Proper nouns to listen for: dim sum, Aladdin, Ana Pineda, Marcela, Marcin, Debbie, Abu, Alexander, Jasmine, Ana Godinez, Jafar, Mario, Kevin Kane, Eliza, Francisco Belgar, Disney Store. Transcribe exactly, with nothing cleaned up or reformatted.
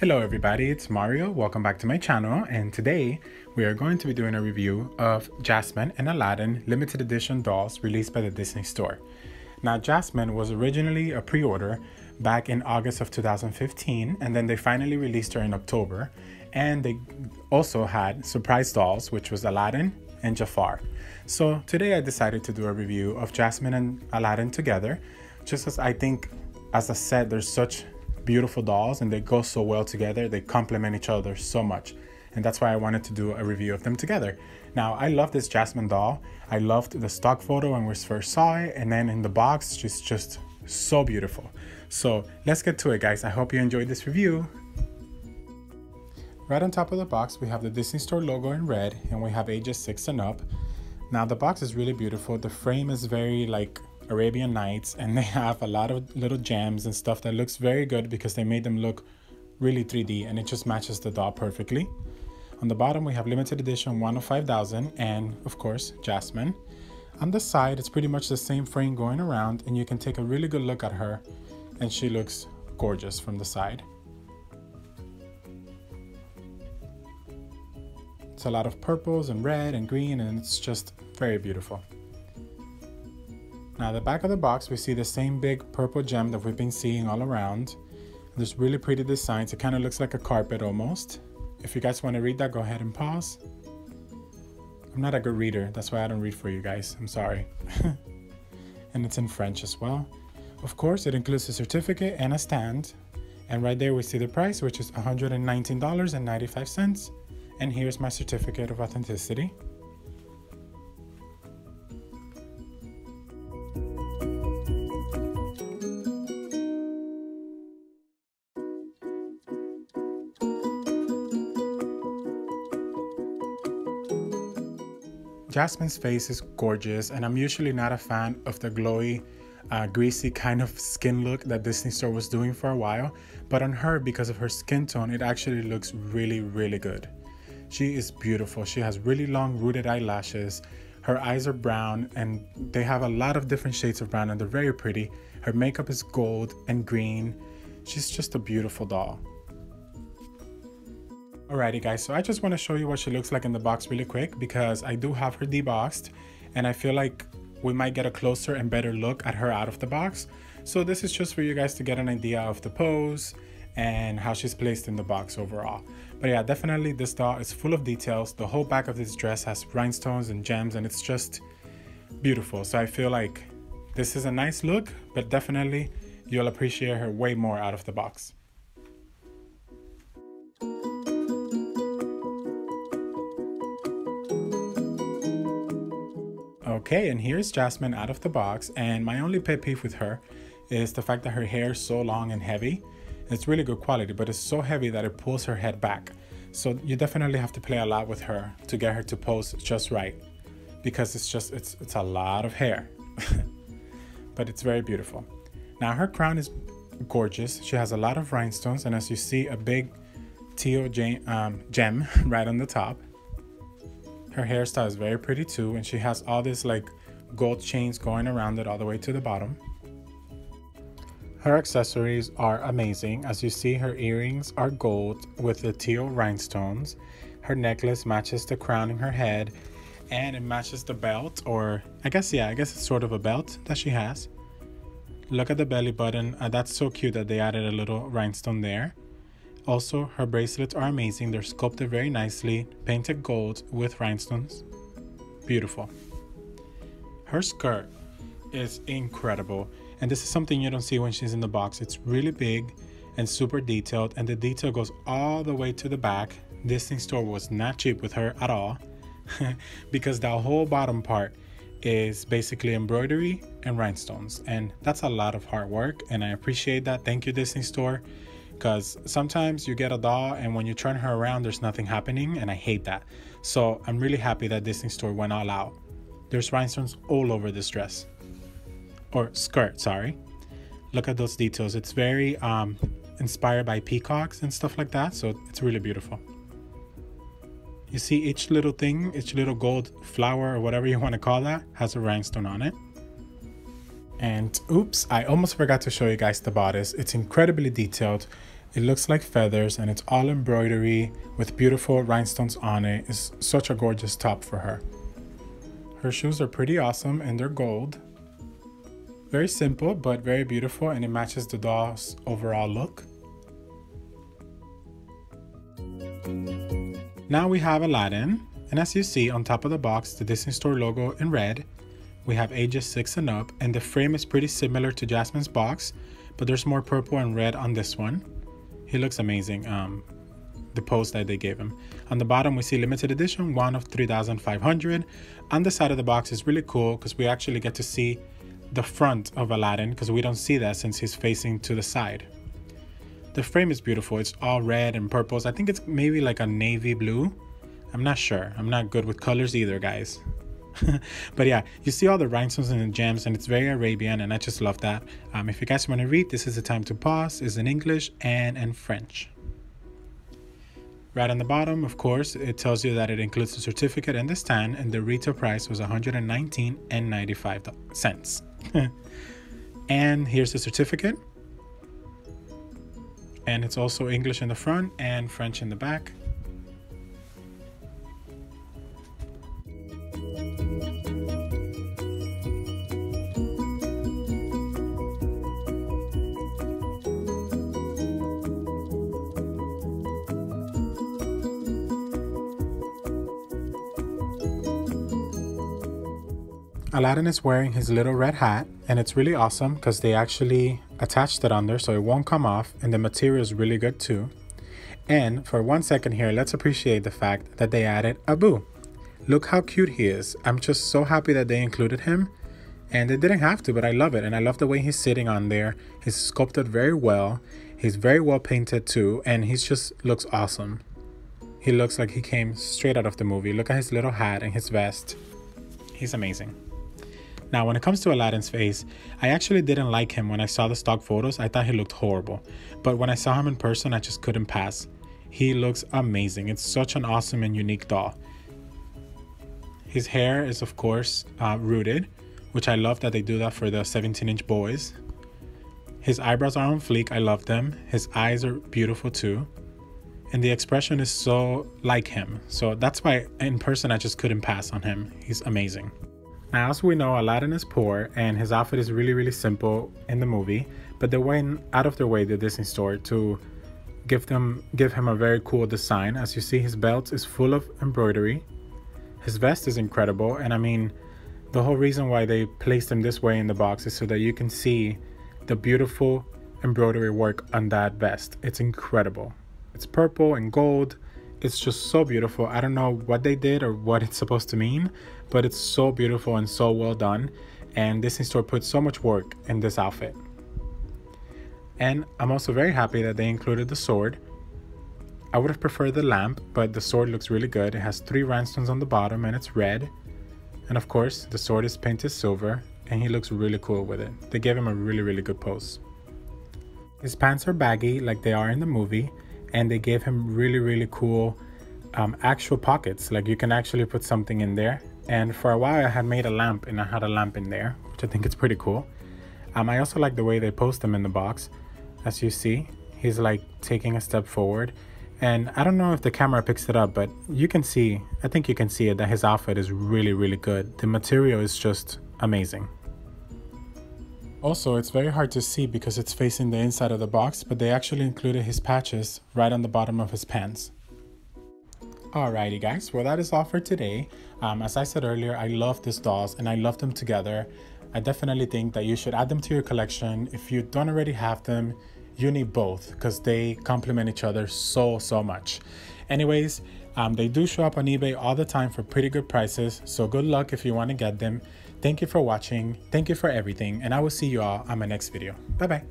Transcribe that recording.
Hello everybody, it's Mario. Welcome back to my channel, and today we are going to be doing a review of Jasmine and Aladdin limited edition dolls released by the Disney Store. Now, Jasmine was originally a pre-order back in August of two thousand fifteen, and then they finally released her in October, and they also had surprise dolls, which was Aladdin and Jafar. So today I decided to do a review of Jasmine and Aladdin together, just as I think, as I said, there's such beautiful dolls and they go so well together. They complement each other so much, and that's why I wanted to do a review of them together. Now, I love this Jasmine doll. I loved the stock photo when we first saw it, and then in the box she's just so beautiful. So let's get to it, guys. I hope you enjoyed this review. Right on top of the box we have the Disney Store logo in red, and we have ages six and up. Now, the box is really beautiful. The frame is very like Arabian Nights, and they have a lot of little gems and stuff that looks very good because they made them look really three D, and it just matches the doll perfectly. On the bottom we have limited edition one of five thousand, and of course Jasmine. On the side it's pretty much the same frame going around, and you can take a really good look at her, and she looks gorgeous from the side. It's a lot of purples and red and green, and it's just very beautiful. Now, the back of the box, we see the same big purple gem that we've been seeing all around. There's really pretty designs. It kind of looks like a carpet almost. If you guys want to read that, go ahead and pause. I'm not a good reader. That's why I don't read for you guys. I'm sorry. And it's in French as well. Of course, it includes a certificate and a stand. And right there, we see the price, which is one hundred nineteen dollars and ninety-five cents. And here's my certificate of authenticity. Jasmine's face is gorgeous, and I'm usually not a fan of the glowy, uh, greasy kind of skin look that Disney Store was doing for a while, but on her, because of her skin tone, it actually looks really, really good. She is beautiful. She has really long rooted eyelashes. Her eyes are brown, and they have a lot of different shades of brown, and they're very pretty. Her makeup is gold and green. She's just a beautiful doll. Alrighty guys, so I just want to show you what she looks like in the box really quick, because I do have her deboxed, and I feel like we might get a closer and better look at her out of the box. So this is just for you guys to get an idea of the pose and how she's placed in the box overall. But yeah, definitely this doll is full of details. The whole back of this dress has rhinestones and gems, and it's just beautiful. So I feel like this is a nice look, but definitely you'll appreciate her way more out of the box. Okay, and here's Jasmine out of the box, and my only pet peeve with her is the fact that her hair is so long and heavy. It's really good quality, but it's so heavy that it pulls her head back. So you definitely have to play a lot with her to get her to pose just right, because it's just, it's, it's a lot of hair, but it's very beautiful. Now, her crown is gorgeous. She has a lot of rhinestones, and as you see, a big teal gem, um, gem right on the top. Her hairstyle is very pretty too, and she has all this like gold chains going around it all the way to the bottom. Her accessories are amazing. As you see, her earrings are gold with the teal rhinestones. Her necklace matches the crown in her head, and it matches the belt, or I guess, yeah, I guess it's sort of a belt that she has. Look at the belly button. Uh, that's so cute that they added a little rhinestone there. Also, her bracelets are amazing. They're sculpted very nicely, painted gold with rhinestones. Beautiful. Her skirt is incredible, and this is something you don't see when she's in the box. It's really big and super detailed, and the detail goes all the way to the back. Disney Store was not cheap with her at all, because the whole bottom part is basically embroidery and rhinestones, and that's a lot of hard work, and I appreciate that. Thank you, Disney Store. Because sometimes you get a doll and when you turn her around there's nothing happening, and I hate that. So I'm really happy that Disney Store went all out. There's rhinestones all over this dress, or skirt, sorry. Look at those details. It's very um, inspired by peacocks and stuff like that, so it's really beautiful. You see each little thing, each little gold flower or whatever you want to call that has a rhinestone on it. And oops, I almost forgot to show you guys the bodice. It's incredibly detailed. It looks like feathers and it's all embroidery with beautiful rhinestones on it. It's such a gorgeous top for her. Her shoes are pretty awesome and they're gold. Very simple but very beautiful, and it matches the doll's overall look. Now we have Aladdin, and as you see on top of the box, the Disney Store logo in red. We have ages six and up, and the frame is pretty similar to Jasmine's box, but there's more purple and red on this one. He looks amazing, um, the pose that they gave him. On the bottom we see limited edition, one of three thousand five hundred. On the side of the box is really cool because we actually get to see the front of Aladdin, because we don't see that since he's facing to the side. The frame is beautiful. It's all red and purples. I think it's maybe like a navy blue. I'm not sure. I'm not good with colors either, guys. But yeah, you see all the rhinestones and the gems, and it's very Arabian, and I just love that. Um, if you guys want to read, this is the time to pause. It's in English and in French. Right on the bottom, of course, it tells you that it includes the certificate and the stand, and the retail price was one hundred nineteen dollars and ninety-five cents. And here's the certificate. And it's also English in the front and French in the back. Aladdin is wearing his little red hat, and it's really awesome because they actually attached it on there so it won't come off, and the material is really good too. And for one second here, let's appreciate the fact that they added Abu. Look how cute he is. I'm just so happy that they included him, and they didn't have to, but I love it. And I love the way he's sitting on there. He's sculpted very well. He's very well painted too, and he just looks awesome. He looks like he came straight out of the movie. Look at his little hat and his vest. He's amazing. Now, when it comes to Aladdin's face, I actually didn't like him when I saw the stock photos. I thought he looked horrible. But when I saw him in person, I just couldn't pass. He looks amazing. It's such an awesome and unique doll. His hair is, of course, uh, rooted, which I love that they do that for the seventeen inch boys. His eyebrows are on fleek. I love them. His eyes are beautiful too. And the expression is so like him. So that's why in person, I just couldn't pass on him. He's amazing. Now, as we know, Aladdin is poor and his outfit is really, really simple in the movie, but they went out of their way, the Disney Store, to give them give him a very cool design. As you see, his belt is full of embroidery. His vest is incredible, and I mean, the whole reason why they placed him this way in the box is so that you can see the beautiful embroidery work on that vest. It's incredible. It's purple and gold. It's just so beautiful. I don't know what they did or what it's supposed to mean, but it's so beautiful and so well done. And Disney Store put so much work in this outfit. And I'm also very happy that they included the sword. I would have preferred the lamp, but the sword looks really good. It has three rhinestones on the bottom and it's red. And of course, the sword is painted silver and he looks really cool with it. They gave him a really, really good pose. His pants are baggy like they are in the movie. And they gave him really, really cool um, actual pockets. Like you can actually put something in there. And for a while I had made a lamp and I had a lamp in there, which I think is pretty cool. Um, I also like the way they post him in the box. As you see, he's like taking a step forward. And I don't know if the camera picks it up, but you can see, I think you can see it, that his outfit is really, really good. The material is just amazing. Also, it's very hard to see because it's facing the inside of the box, but they actually included his patches right on the bottom of his pants. Alrighty guys, well that is all for today. Um, as I said earlier, I love these dolls and I love them together. I definitely think that you should add them to your collection. If you don't already have them, you need both because they complement each other so, so much. Anyways, um, they do show up on eBay all the time for pretty good prices, so good luck if you want to get them. Thank you for watching, thank you for everything, and I will see you all on my next video. Bye bye.